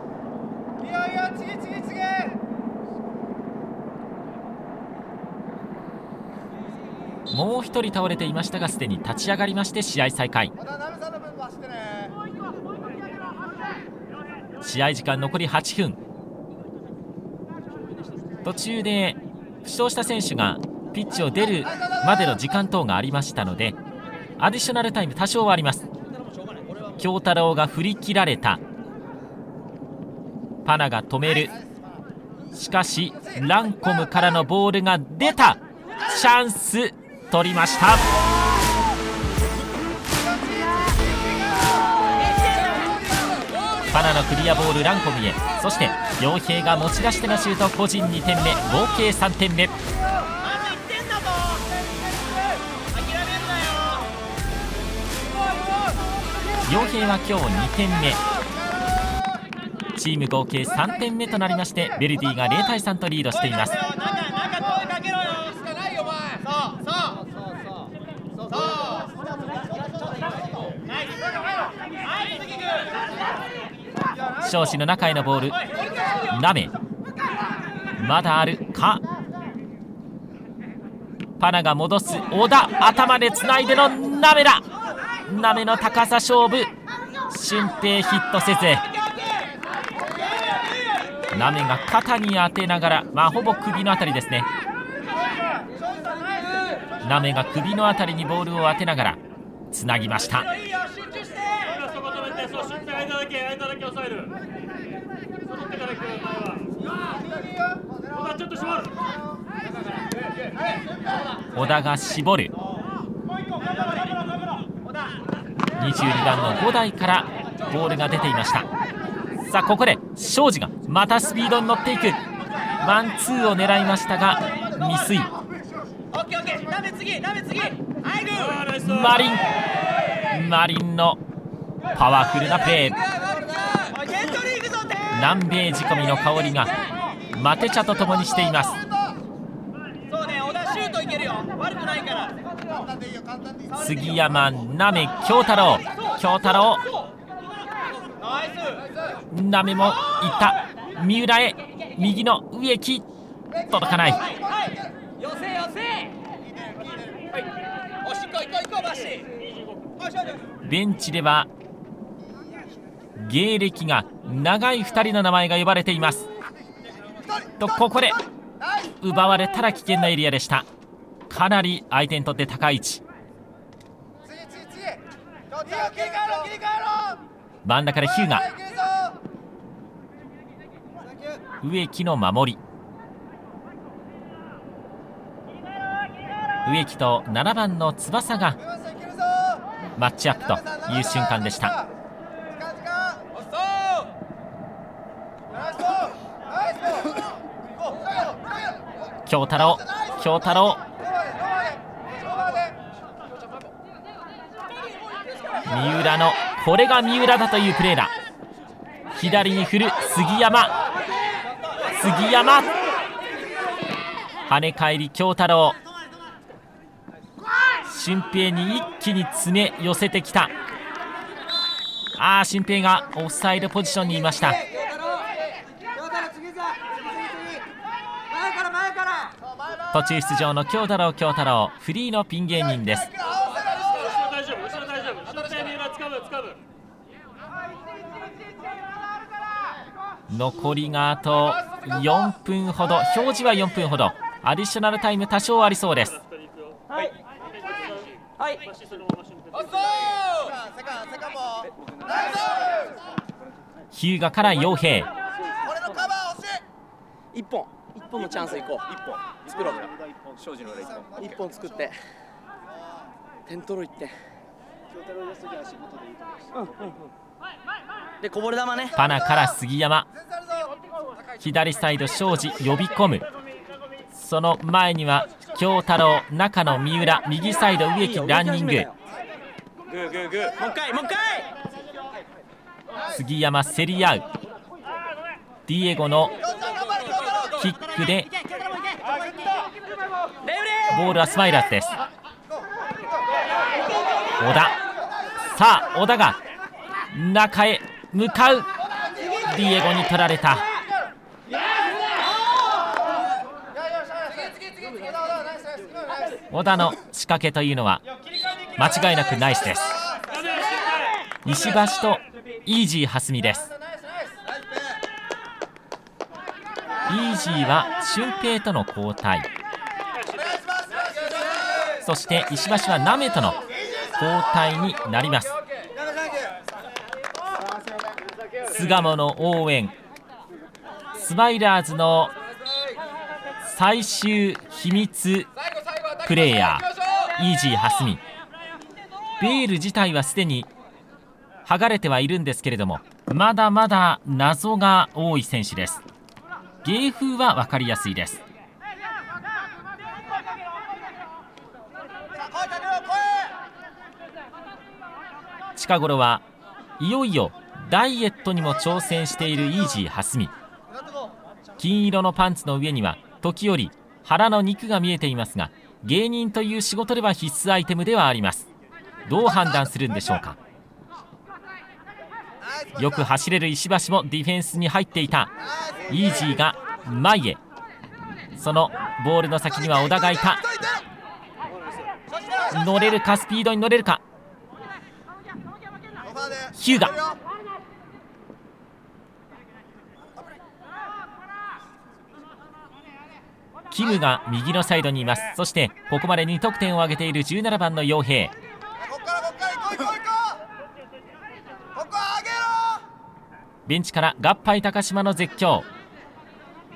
もう一人倒れていましたが、すでに立ち上がりまして試合再開。試合時間残り8分。途中で負傷した選手がピッチを出るまでの時間等がありましたので、アディショナルタイム多少はあります。京太郎が振り切られた。パナが止める。しかしランコムからのボールが出た。チャンス取りました。パナのクリアボール、ランコムへ。そして陽平が持ち出してのシュート、個人2点目、合計3点目。陽平は今日2点目、チーム合計3点目となりまして、ベルディが0対3とリードしています。尚志の中へのボール、鍋まだあるか、パナが戻す、小田頭でつないでの鍋だ、鍋の高さ勝負、俊平ヒットせず、鍋が肩に当てながら、まあほぼ首のあたりですね、鍋が首のあたりにボールを当てながらつなぎました。小田が絞る、22番の5台からボールが出ていました。さあここで庄司がまたスピードに乗っていく、ワンツーを狙いましたが未遂。マリンのパワフルなプレー、南米仕込みの香りがマテ茶とともにしています。杉山、なめ、京太郎、なめもいった三浦へ、右の植木届かない。ベンチでは芸歴が長い2人の名前が呼ばれていますと、ここで奪われたら危険なエリアでした。かなり相手にとって高い位置、真ん中でヒューガ、植木の守り、植木と7番の翼がマッチアップという瞬間でした。京太郎、三浦のこれが三浦だというプレーだ。左に振る杉山、跳ね返り京太郎、俊平に一気に詰め寄せてきた。俊平がオフサイドポジションにいました。途中出場の京太郎、フリーのピン芸人です。残りがあと4分ほど、表示は4分ほど、アディショナルタイム多少ありそうです。日向から陽平、1本のチャンスいこう、1本作ろう、庄司の裏1本作って点取ろう1点で、こぼれ球ね、パナから杉山、左サイド庄司呼び込む、その前には京太郎、中野、三浦、右サイド植木、ランニング、杉山競り合う、ディエゴのキックでボールはスマイラーズです。小田が中へ向かう、ディエゴに取られた。小田の仕掛けというのは間違いなくナイスです。石橋とイージー蓮見です。イージーは俊平との交代、そして石橋はナメとの交代になります。巣鴨の応援、スマイラーズの最終秘密プレーヤーイージー蓮見、ベール自体はすでに剥がれてはいるんですけれども、まだまだ謎が多い選手です。芸風は分かりやすいです。近頃はいよいよダイエットにも挑戦しているイージー蓮見、金色のパンツの上には時折腹の肉が見えていますが、芸人という仕事では必須アイテムではあります。どう判断するんでしょうか。よく走れる石橋もディフェンスに入っていた。イージーが前へ、そのボールの先には小田がいた。乗れるか、スピードに乗れるか。ヒューガ、キムが右のサイドにいます。そしてここまで2得点を挙げている17番の陽平。ベンチから合杯高島の絶叫。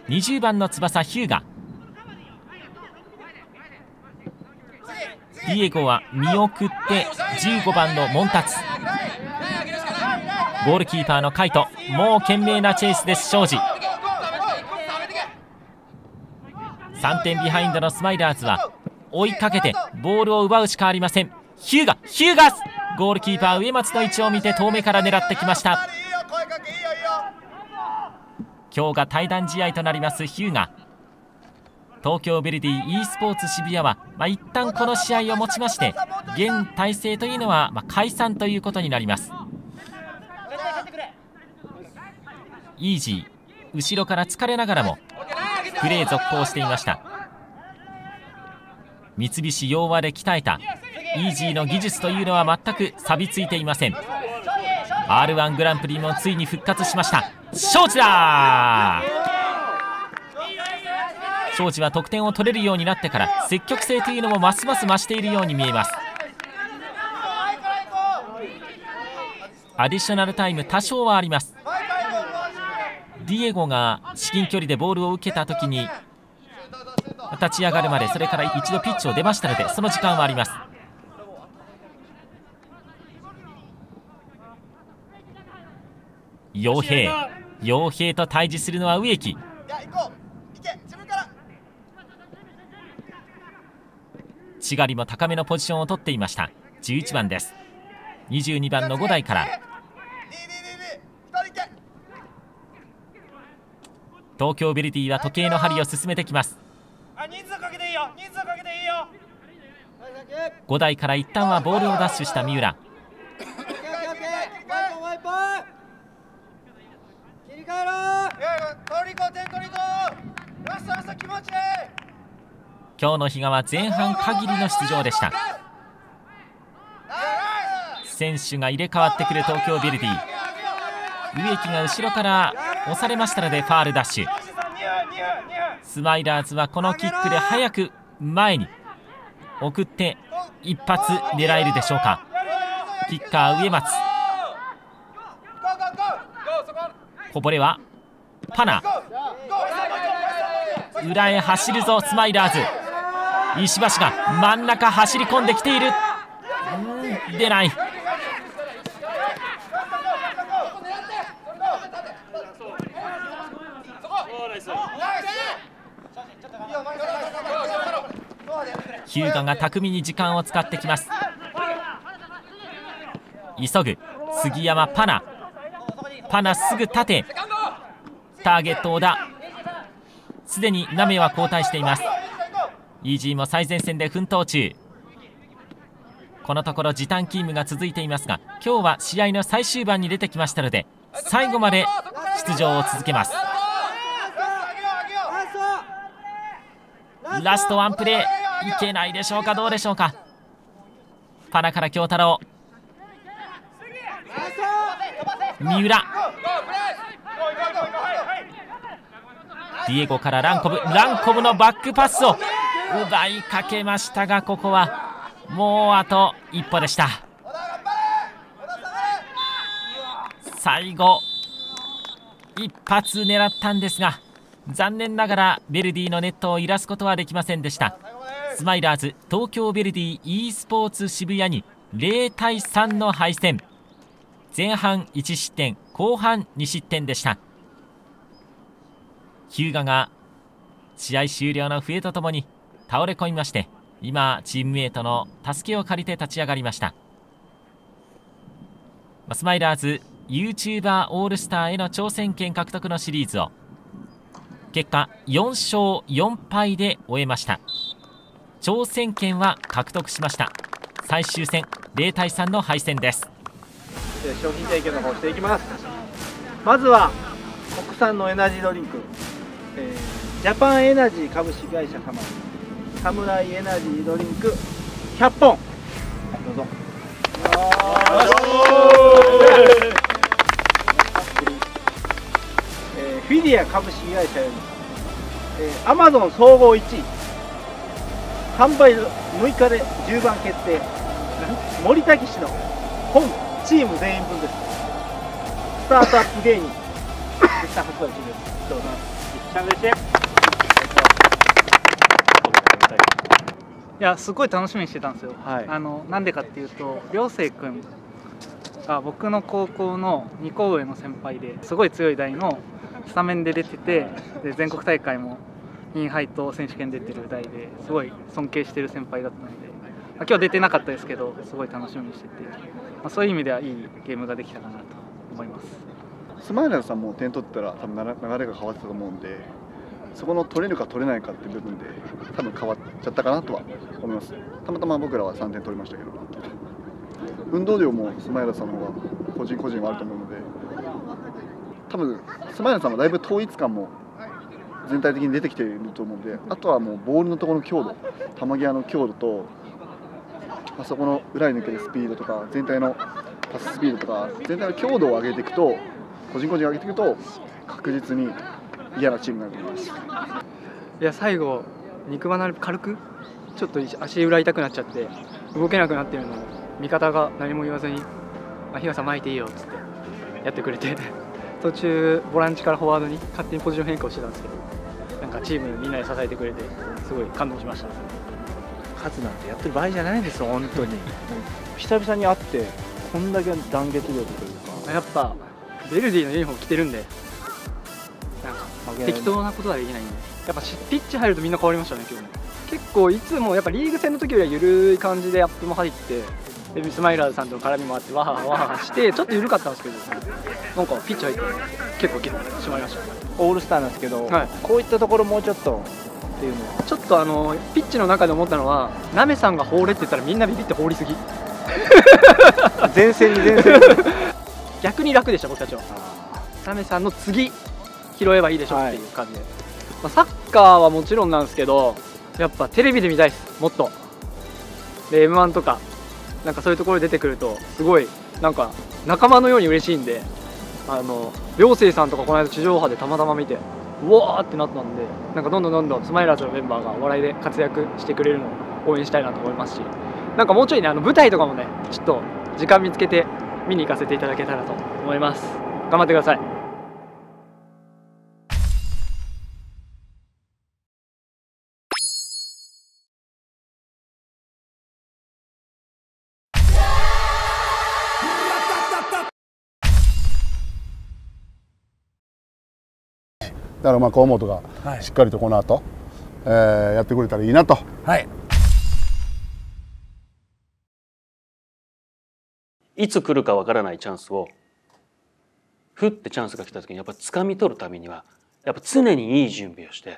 20番の翼ヒューガ、ディエゴは見送って15番のモンタツ。ゴールキーパーのカイト、もう懸命なチェイスです。庄司、3点ビハインドのスマイラーズは追いかけてボールを奪うしかありません。ヒューガ、ヒューガ、ゴールキーパー上松の位置を見て遠目から狙ってきました。今日が対談試合となりますヒューガ。東京ヴェルディ e スポーツ渋谷は、一旦この試合をもちまして現体制というのは、解散ということになります。イージー、後ろから疲れながらもプレー続行していました。三菱洋和で鍛えたイージーの技術というのは全く錆びついていません。 R1 グランプリもついに復活しました。庄司だ。庄司は得点を取れるようになってから積極性というのもますます増しているように見えます。アディショナルタイム多少はあります。ディエゴが至近距離でボールを受けたときに立ち上がるまで、それから一度ピッチを出ましたので、その時間はあります。陽平、陽平と対峙するのは植木。ちがりも高めのポジションを取っていました。11番です。22番の5台から。東京ヴェルディは時計の針を進めてきます。5台から一旦はボールをダッシュした三浦。今日の比嘉は前半限りの出場でした。選手が入れ替わってくる東京ヴェルディ。植木が後ろから押されましたのでファールダッシュ。スマイラーズはこのキックで早く前に送って一発狙えるでしょうか。キッカー植松、こぼれはパナ、裏へ走るぞスマイラーズ。石橋が真ん中走り込んできている。出ない。ヒューガが巧みに時間を使ってきます。急ぐ杉山、パナ、パナすぐ縦、ターゲット小田。すでにナメは交代しています。イージーも最前線で奮闘中。このところ時短勤務が続いていますが、今日は試合の最終盤に出てきましたので最後まで出場を続けます。ラストワンプレーいけないでしょうか、どうでしょうか。パナから京太郎、三浦、ディエゴからランコブ。ランコブのバックパスを奪いかけましたが、ここはもうあと一歩でした。最後一発狙ったんですが、残念ながらヴェルディのネットを揺らすことはできませんでした。スマイラーズ東京ヴェルディ e スポーツ渋谷に0対3の敗戦。前半1失点、後半2失点でした。日向が試合終了の笛とともに倒れ込みまして、今チームメートの助けを借りて立ち上がりました。スマイラーズ YouTuber オールスターへの挑戦権獲得のシリーズを結果4勝4敗で終えました。挑戦権は獲得しました。最終戦0対3の敗戦です。して商品提供の方していきます。まずは国産のエナジードリンク、ジャパンエナジー株式会社様、サムライエナジードリンク100本どうぞ。フィディア株式会社よりアマゾン総合1位販売6日で10番決定、森崎氏の本チーム全員分です。スタートアップ芸人絶対発売中です。どうぞ。一番嬉しい。いや、すごい楽しみにしてたんですよ。はい、なんでかっていうと、涼星君が僕の高校の2校上の先輩で、すごい強い代のスタメンで出てて、で全国大会もインハイと選手権出てる代で、すごい尊敬してる先輩だったので、今日出てなかったですけど、すごい楽しみにしてて、そういう意味ではいいゲームができたかなと思います。スマイラーさんも点取ったら多分流れが変わってたと思うんで、そこの取れるか取れないかっていう部分で多分変わっちゃったかなとは思います。たまたま僕らは3点取りましたけど、運動量もスマイラーさんの方が個人個人はあると思うので、多分スマイラーさんはだいぶ統一感も全体的に出てきていると思うんで、あとはもうボールのところの強度、球際の強度と、あそこの裏に抜けるスピードとか、全体のパススピードとか、全体の強度を上げていくと、個人個人上げていくと、確実に嫌なチームになると思います。いや、最後、肉離れ軽く、ちょっと足裏痛くなっちゃって、動けなくなってるのを、味方が何も言わずに、日傘巻いていいよっつってやってくれて、途中、ボランチからフォワードに勝手にポジション変更してたんですけど。なんかチームみんなで支えてくれて、すごい感動しました。勝つなんてやってる場合じゃないんですよ、本当に。久々に会って、こんだけ団結力というか、やっぱヴェルディのユニフォーム着てるんで、なんか適当なことはできないんで、やっぱピッチ入るとみんな変わりましたね、今日ね。結構いつもやっぱリーグ戦の時よりは緩い感じでアップも入って、でスマイラーズさんとの絡みもあって、わははわははして、ちょっと緩かったんですけど、なんかピッチ入って、結構きれいに締まりました。オールスターなんですけど、はい、こういったところもうちょっとっていうのちょっとピッチの中で思ったのは、ナメさんが放れって言ったらみんなビビって放りすぎ前線に前線に逆に楽でした、僕たちは。ナメさんの次拾えばいいでしょっていう感じで、はい、まあ、サッカーはもちろんなんですけど、やっぱテレビで見たいです、もっと。で M1 とかなんかそういうところで出てくると、すごいなんか仲間のように嬉しいんで、涼星さんとかこの間地上波でたまたま見て、うわーってなったんで、なんかどんどんスマイラーズのメンバーがお笑いで活躍してくれるのを応援したいなと思いますし、なんかもうちょいね、舞台とかもね、ちょっと時間見つけて見に行かせていただけたらと思います。頑張ってください。だから河本がしっかりとこの後、やってくれたらいいなと。はい、いつ来るかわからないチャンスをふってチャンスが来た時にやっぱ掴み取るためにはやっぱ常にいい準備をして、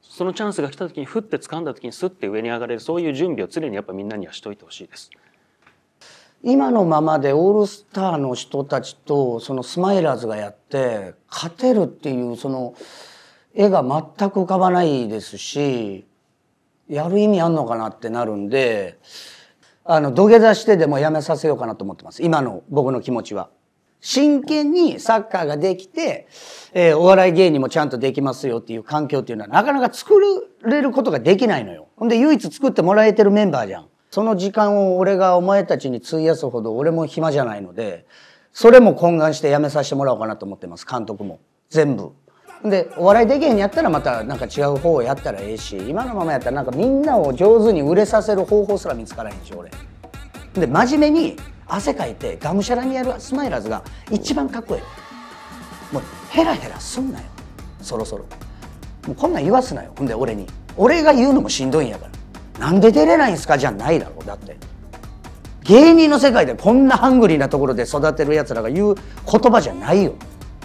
そのチャンスが来た時にふって掴んだ時にスッて上に上がれる、そういう準備を常にやっぱみんなにはしといてほしいです。今のままでオールスターの人たちとそのスマイラーズがやって勝てるっていうその絵が全く浮かばないですし、やる意味あんのかなってなるんで、土下座してでもやめさせようかなと思ってます、今の僕の気持ちは。真剣にサッカーができて、お笑い芸人もちゃんとできますよっていう環境っていうのはなかなか作れることができないのよ。ほんで唯一作ってもらえてるメンバーじゃん。その時間を俺がお前たちに費やすほど俺も暇じゃないので、それも懇願してやめさせてもらおうかなと思ってます、監督も全部で。お笑いできへんやったらまたなんか違う方をやったらええし、今のままやったらなんかみんなを上手に売れさせる方法すら見つからへんし、俺で真面目に汗かいてがむしゃらにやるスマイラーズが一番かっこいい。もうヘラヘラすんなよ、そろそろ。もうこんなん言わすなよ。ほんで俺に、俺が言うのもしんどいんやから、なんで出れないんすかじゃないだろう。だって芸人の世界でこんなハングリーなところで育てるやつらが言う言葉じゃないよ。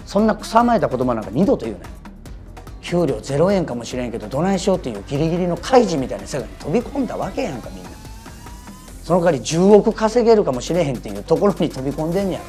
そんな草まえた言葉なんか二度と言うなよ。給料0円かもしれんけどどないしようっていうギリギリの開示みたいな世界に飛び込んだわけやんか、みんな。その代わり10億稼げるかもしれへんっていうところに飛び込んでんやろ。